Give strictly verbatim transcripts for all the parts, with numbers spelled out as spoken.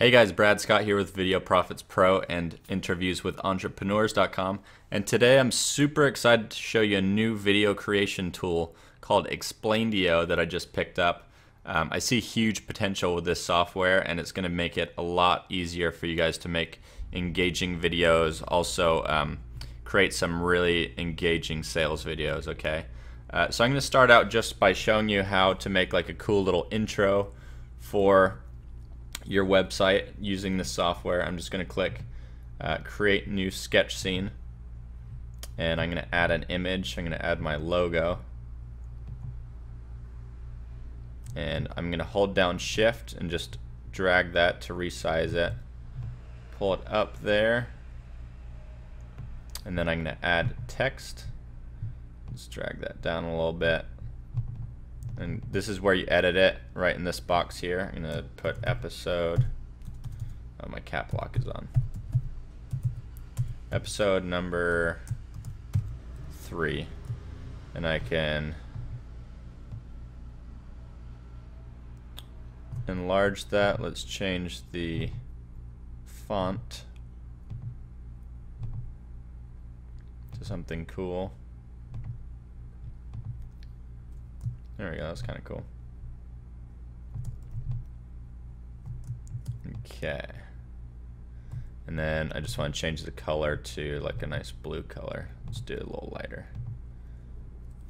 Hey guys, Brad Scott here with Video Profits Pro and Interviews with Entrepreneurs dot com, and today I'm super excited to show you a new video creation tool called Explaindio that I just picked up. Um, I see huge potential with this software, and it's going to make it a lot easier for you guys to make engaging videos, also um, create some really engaging sales videos, okay? Uh, so I'm going to start out just by showing you how to make like a cool little intro for your website using this software. I'm just going to click uh, create new sketch scene, and I'm going to add an image. I'm going to add my logo, and I'm going to hold down shift and just drag that to resize it, pull it up there, and then I'm going to add text. Let's drag that down a little bit. And this is where you edit it, right in this box here. I'm gonna put episode, oh, my cap lock is on. Episode number three. And I can enlarge that. Let's change the font to something cool. There we go, that's kind of cool. Okay. And then I just want to change the color to like a nice blue color. Let's do it a little lighter.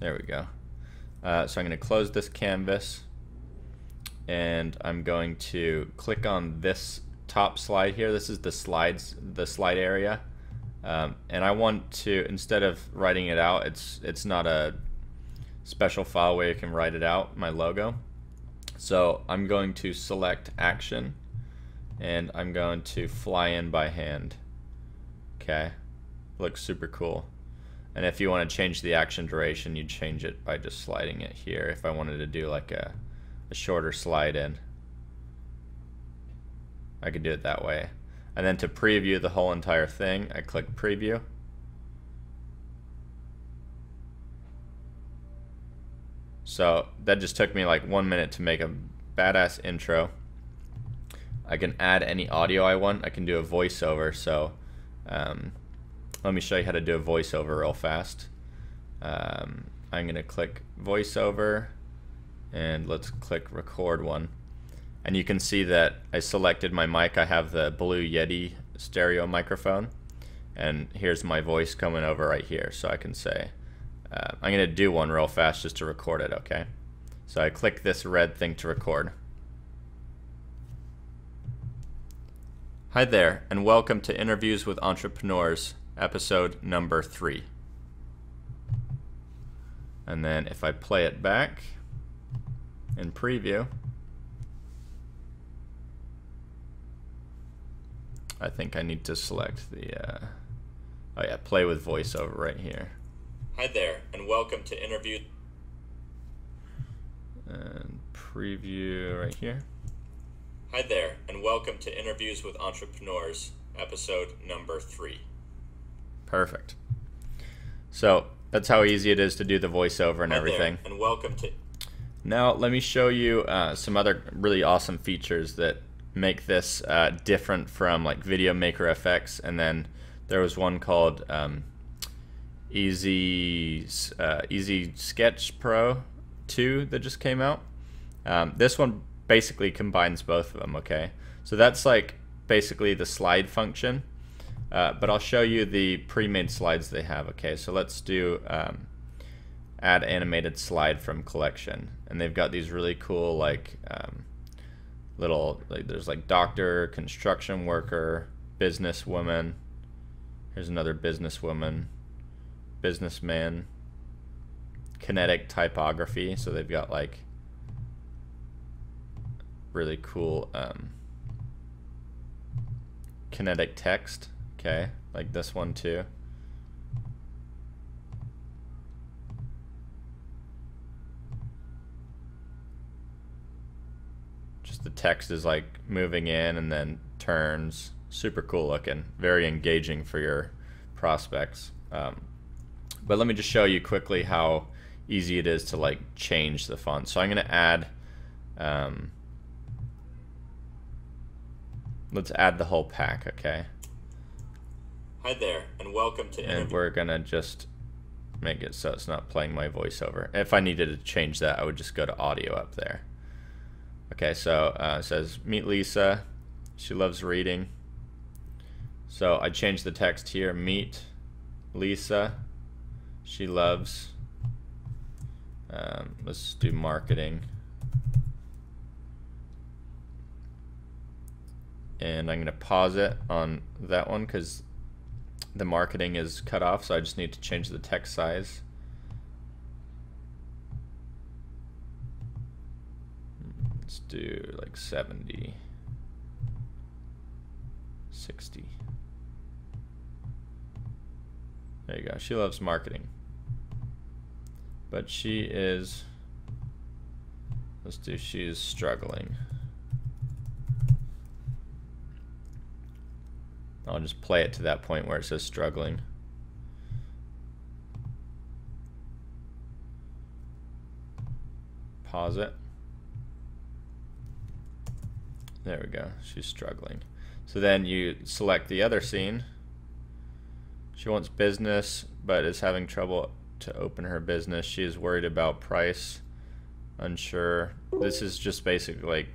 There we go. Uh, so I'm going to close this canvas, and I'm going to click on this top slide here. This is the slides, the slide area. Um, and I want to, instead of writing it out, it's it's not a special file where you can write it out, my logo. So I'm going to select action, and I'm going to fly in by hand. Okay, looks super cool. And if you want to change the action duration, you change it by just sliding it here. If I wanted to do like a, a shorter slide in, I could do it that way. And then to preview the whole entire thing, I click preview. So that just took me like one minute to make a badass intro. I can add any audio I want. I can do a voiceover. So um, let me show you how to do a voiceover real fast. Um, I'm going to click voiceover, and let's click record one. And you can see that I selected my mic. I have the Blue Yeti stereo microphone, and here's my voice coming over right here. So I can say, Uh, I'm going to do one real fast just to record it, okay? So I click this red thing to record. Hi there, and welcome to Interviews with Entrepreneurs, episode number three. And then if I play it back in preview, I think I need to select the, uh, oh yeah, play with voiceover right here. Hi there, and welcome to Interview. And preview right here. Hi there, and welcome to Interviews with Entrepreneurs, episode number three. Perfect. So that's how easy it is to do the voiceover and Hi everything. There, and welcome to. Now let me show you uh, some other really awesome features that make this uh, different from like Video Maker F X, and then there was one called. Um, Easy uh, Easy Sketch Pro two that just came out. Um, this one basically combines both of them, okay? So that's like basically the slide function, uh, but I'll show you the pre-made slides they have, okay? So let's do um, add animated slide from collection, and they've got these really cool like um, little, like, there's like doctor, construction worker, businesswoman. Here's another businesswoman. Businessman, kinetic typography, so they've got like really cool um, kinetic text, okay, like this one too. Just the text is like moving in and then turns, super cool looking, very engaging for your prospects. Um, But let me just show you quickly how easy it is to like change the font. So I'm going to add um, Let's add the whole pack, okay? Hi there, and welcome to Interviews. And we're gonna just make it so it's not playing my voiceover. If I needed to change that, I would just go to audio up there. Okay, so uh, it says, meet Lisa, she loves reading. So I changed the text here, meet Lisa, she loves, um, let's do marketing. And I'm gonna pause it on that one because the marketing is cut off, so I just need to change the text size. Let's do like seventy, sixty. There you go, she loves marketing. But she is, let's do she is struggling. I'll just play it to that point where it says struggling. Pause it. There we go, she's struggling. So then you select the other scene. She wants business, but is having trouble to open her business. She is worried about price, unsure. This is just basic, like,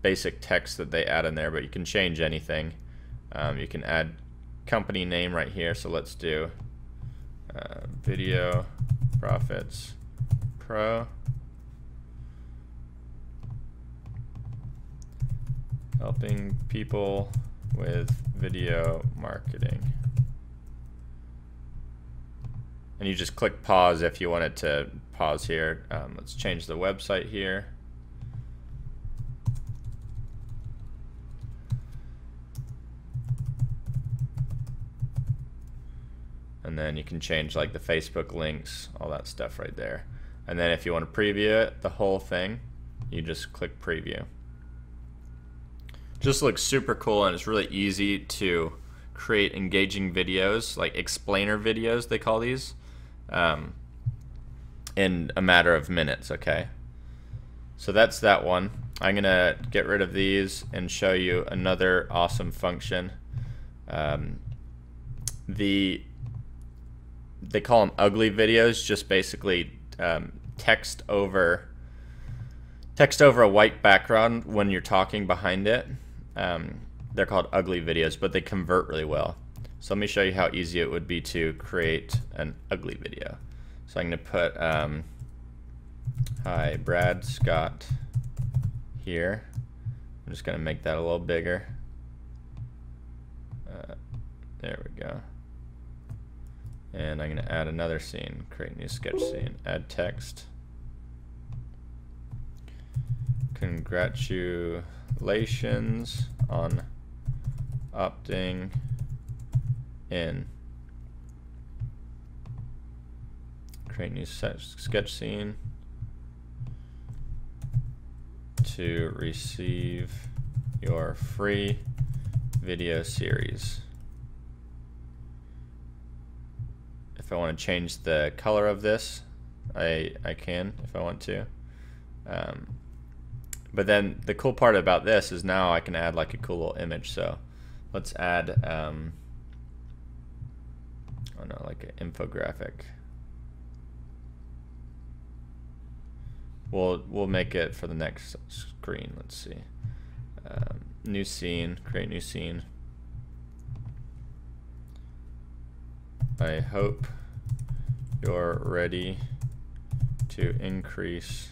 basic text that they add in there, but you can change anything. Um, you can add company name right here, so let's do uh, Video Profits Pro. Helping people with video marketing. And you just click pause if you wanted to pause here. Um, let's change the website here. And then you can change like the Facebook links, all that stuff right there. And then if you want to preview it, the whole thing, you just click preview. Just looks super cool, and it's really easy to create engaging videos, like explainer videos they call these, um, in a matter of minutes, okay? So that's that one. I'm gonna get rid of these and show you another awesome function. Um, the They call them ugly videos, just basically um, text over text over a white background when you're talking behind it. Um, they're called ugly videos, but they convert really well. So let me show you how easy it would be to create an ugly video. So I'm going to put um, hi Brad Scott here. I'm just going to make that a little bigger. Uh, there we go. And I'm going to add another scene, create new sketch scene, add text. Congratulations on opting in. Create new sketch scene to receive your free video series. If I want to change the color of this, I, I can if I want to. Um, but then the cool part about this is now I can add like a cool little image. So let's add, um, oh no, like an infographic. We'll, we'll make it for the next screen. Let's see. Um, new scene, create new scene. I hope you're ready to increase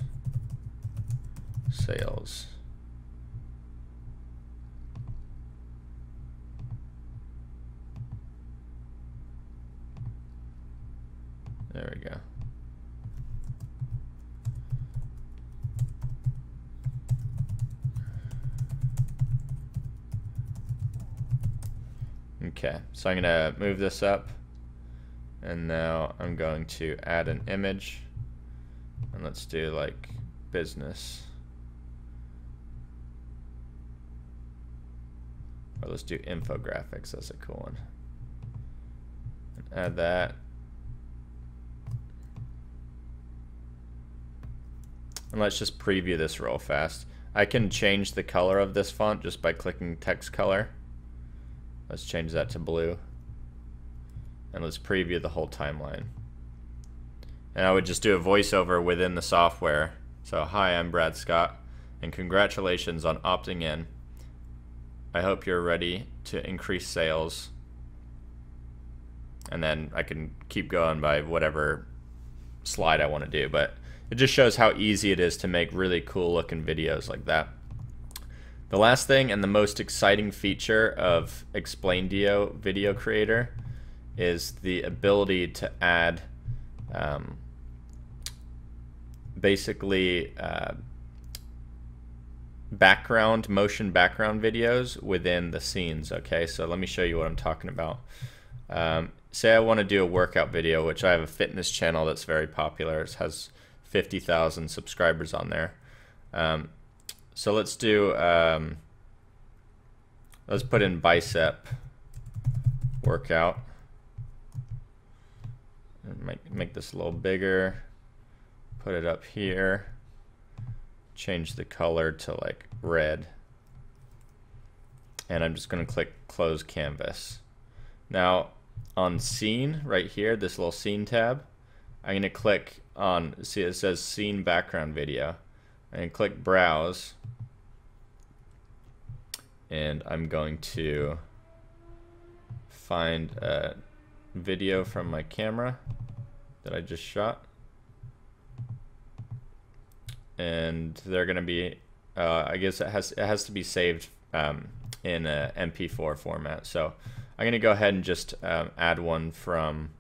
sales. There we go. Okay, so I'm gonna move this up, and now I'm going to add an image, and let's do like business, or let's do infographics, that's a cool one, and add that. And let's just preview this real fast. I can change the color of this font just by clicking text color. Let's change that to blue. And let's preview the whole timeline. And I would just do a voiceover within the software. So, hi, I'm Brad Scott, and congratulations on opting in. I hope you're ready to increase sales. And then I can keep going by whatever slide I want to do, but it just shows how easy it is to make really cool looking videos like that. The last thing and the most exciting feature of Explaindio Video Creator is the ability to add um, basically uh, background, motion background videos within the scenes. Okay, so let me show you what I'm talking about. Um, say I want to do a workout video, which I have a fitness channel that's very popular. It has fifty thousand subscribers on there. Um, so let's do, um, let's put in bicep workout. Make, make this a little bigger, put it up here, change the color to like red. And I'm just going to click close canvas. Now on scene right here, this little scene tab, I'm going to click on, see it says scene background video, and click browse, and I'm going to find a video from my camera that I just shot, and they're going to be, uh, I guess it has, it has to be saved um, in a M P four format, so I'm going to go ahead and just um, add one from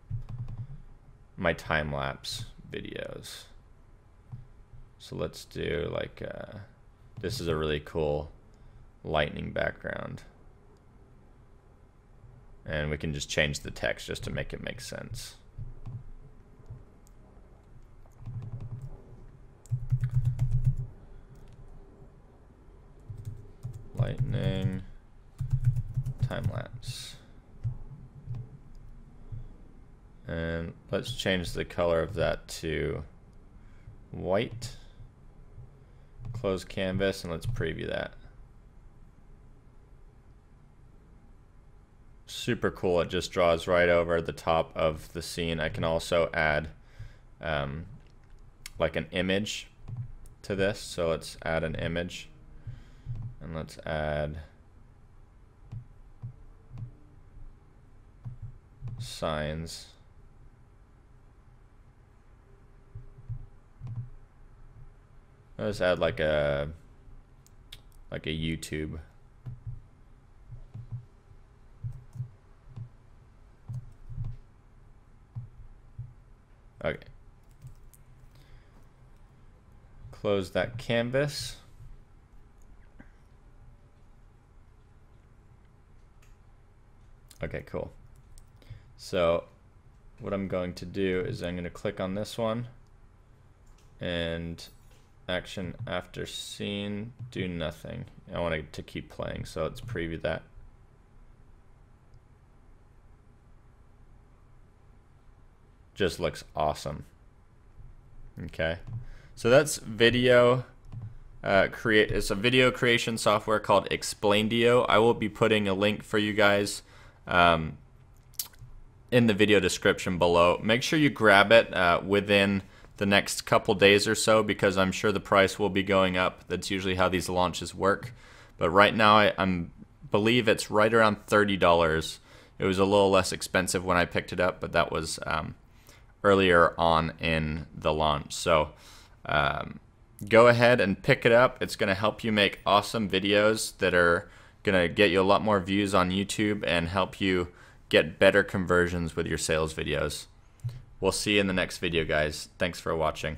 my time-lapse videos. So let's do like, uh, this is a really cool lightning background. And we can just change the text just to make it make sense. Lightning time-lapse. And let's change the color of that to white. Close canvas, and let's preview that. Super cool, it just draws right over the top of the scene. I can also add um, like an image to this. So let's add an image, and let's add signs. Let's add like a like a YouTube. Okay. Close that canvas. Okay, cool. So what I'm going to do is I'm going to click on this one, and action after scene, do nothing. I want it to keep playing, so let's preview that. Just looks awesome. Okay, so that's video uh, create. It's a video creation software called Explaindio. I will be putting a link for you guys um, in the video description below. Make sure you grab it uh, within the next couple days or so, because I'm sure the price will be going up. That's usually how these launches work. But right now I I'm, believe it's right around thirty dollars. It was a little less expensive when I picked it up, but that was um, earlier on in the launch. So um, go ahead and pick it up. It's gonna help you make awesome videos that are gonna get you a lot more views on YouTube and help you get better conversions with your sales videos. We'll see you in the next video, guys. Thanks for watching.